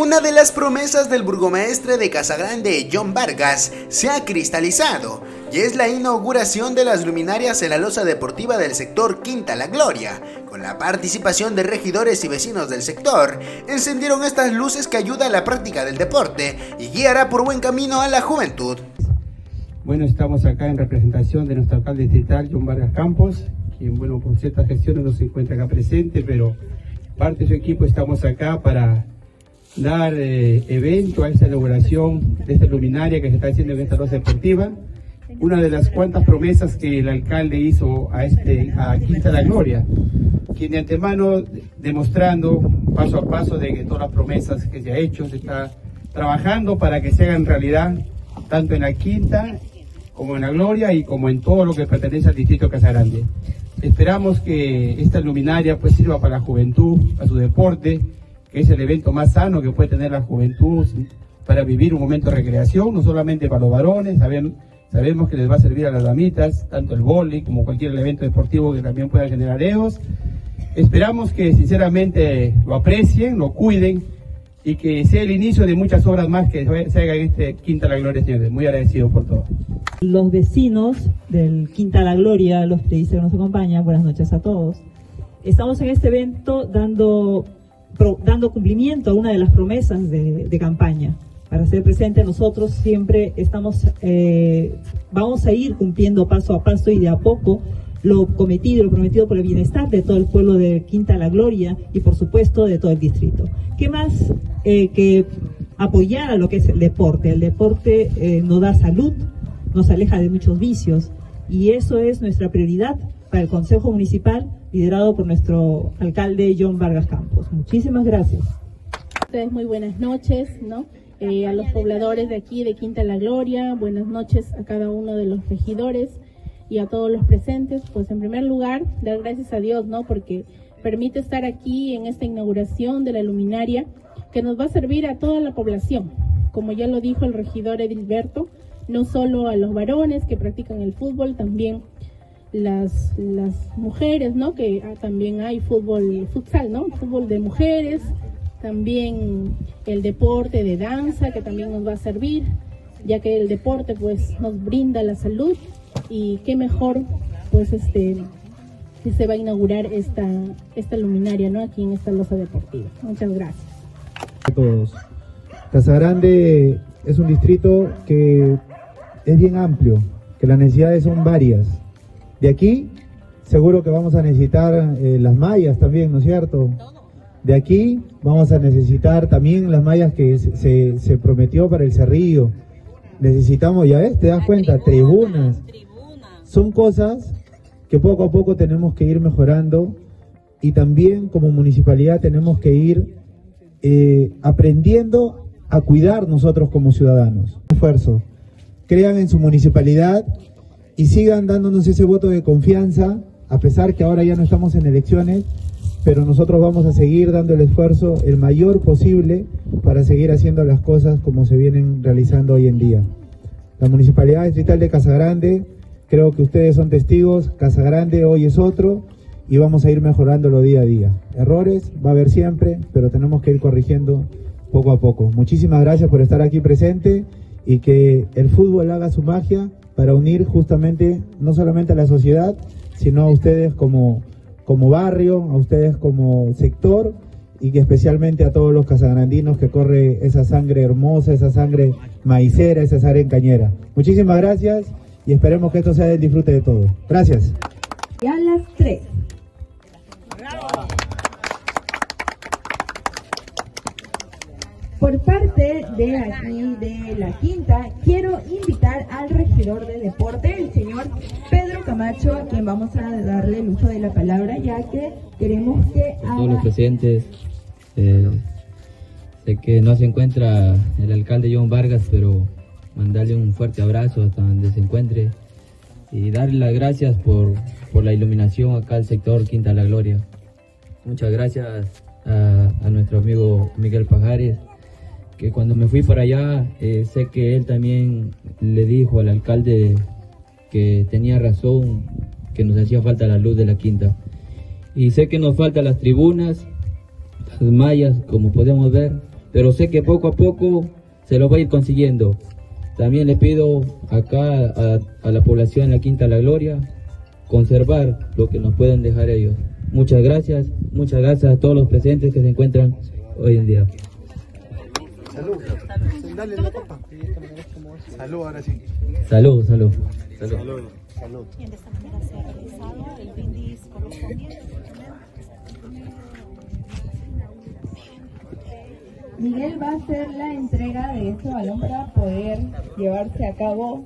Una de las promesas del burgomaestre de Casa Grande, John Vargas, se ha cristalizado y es la inauguración de las luminarias en la Loza Deportiva del sector Quinta La Gloria. Con la participación de regidores y vecinos del sector, encendieron estas luces que ayuda a la práctica del deporte y guiará por buen camino a la juventud. Bueno, estamos acá en representación de nuestro alcalde distrital, John Vargas Campos, quien, bueno, por ciertas gestiones no se encuentra acá presente, pero parte de su equipo estamos acá para dar evento a esta inauguración de esta luminaria que se está haciendo en esta Loza Deportiva. Una de las cuantas promesas que el alcalde hizo a Quinta La Gloria, quien de antemano, demostrando paso a paso de que todas las promesas que se ha hecho, se está trabajando para que se hagan realidad, tanto en la Quinta como en La Gloria y como en todo lo que pertenece al distrito Casa Grande. Esperamos que esta luminaria pues sirva para la juventud, para su deporte, que es el evento más sano que puede tener la juventud para vivir un momento de recreación, no solamente para los varones. Sabemos que les va a servir a las damitas, tanto el vóley como cualquier evento deportivo que también pueda generar egos. Esperamos que sinceramente lo aprecien, lo cuiden y que sea el inicio de muchas obras más que se haga en este Quinta La Gloria, señores. Muy agradecido por todo. Los vecinos del Quinta La Gloria, los periodistas que nos acompañan, buenas noches a todos. Estamos en este evento dando cumplimiento a una de las promesas de campaña. Para ser presente, nosotros siempre estamos, vamos a ir cumpliendo paso a paso y de a poco lo cometido, lo prometido por el bienestar de todo el pueblo de Quinta La Gloria y por supuesto de todo el distrito. ¿Qué más que apoyar a lo que es el deporte? El deporte nos da salud, nos aleja de muchos vicios y eso es nuestra prioridad para el Consejo Municipal, liderado por nuestro alcalde John Vargas Campos. Muchísimas gracias. Ustedes muy buenas noches, ¿no? A los pobladores de aquí, de Quinta La Gloria, buenas noches a cada uno de los regidores y a todos los presentes. Pues en primer lugar, dar gracias a Dios, ¿no? Porque permite estar aquí en esta inauguración de la luminaria que nos va a servir a toda la población. Como ya lo dijo el regidor Edilberto, no solo a los varones que practican el fútbol, también las mujeres, ¿no? Que también hay fútbol, futsal, ¿no? Fútbol de mujeres, también el deporte de danza que también nos va a servir, ya que el deporte pues nos brinda la salud y qué mejor pues que se va a inaugurar esta luminaria, ¿no? Aquí en esta Loza Deportiva. Muchas gracias. A todos. Casa Grande es un distrito que es bien amplio, que las necesidades son varias. De aquí, seguro que vamos a necesitar las mallas también, ¿no es cierto? De aquí vamos a necesitar también las mallas que se prometió para el Cerrillo. Necesitamos, ya ves, te das cuenta, tribunas. Son cosas que poco a poco tenemos que ir mejorando y también como municipalidad tenemos que ir aprendiendo a cuidar nosotros como ciudadanos. Esfuerzo, crean en su municipalidad y sigan dándonos ese voto de confianza, a pesar que ahora ya no estamos en elecciones, pero nosotros vamos a seguir dando el esfuerzo el mayor posible para seguir haciendo las cosas como se vienen realizando hoy en día. La Municipalidad Distrital de Casa Grande, creo que ustedes son testigos, Casa Grande hoy es otro y vamos a ir mejorándolo día a día. Errores va a haber siempre, pero tenemos que ir corrigiendo poco a poco. Muchísimas gracias por estar aquí presente y que el fútbol haga su magia para unir justamente no solamente a la sociedad, sino a ustedes como barrio, a ustedes como sector y que especialmente a todos los casagrandinos que corre esa sangre hermosa, esa sangre maicera, esa sangre cañera. Muchísimas gracias y esperemos que esto sea del disfrute de todos. Gracias. Y a las 3. Por parte de aquí, de la Quinta, quiero invitar al regidor de deporte, el señor Pedro Camacho, a quien vamos a darle el uso de la palabra, ya que queremos que todos los presentes, sé que no se encuentra el alcalde John Vargas, pero mandarle un fuerte abrazo hasta donde se encuentre y darle las gracias por la iluminación acá al sector Quinta La Gloria. Muchas gracias a nuestro amigo Miguel Pajares, que cuando me fui para allá, sé que él también le dijo al alcalde que tenía razón, que nos hacía falta la luz de la Quinta. Y sé que nos faltan las tribunas, las mallas, como podemos ver, pero sé que poco a poco se lo va a ir consiguiendo. También le pido acá a la población de la Quinta La Gloria conservar lo que nos pueden dejar ellos. Muchas gracias a todos los presentes que se encuentran hoy en día. Salud, dale la copa. Salud, ahora sí. Salud, salud. Salud. Salud. Y de esta manera se ha realizado el brindis correspondiente. Miguel va a hacer la entrega de este balón para poder llevarse a cabo.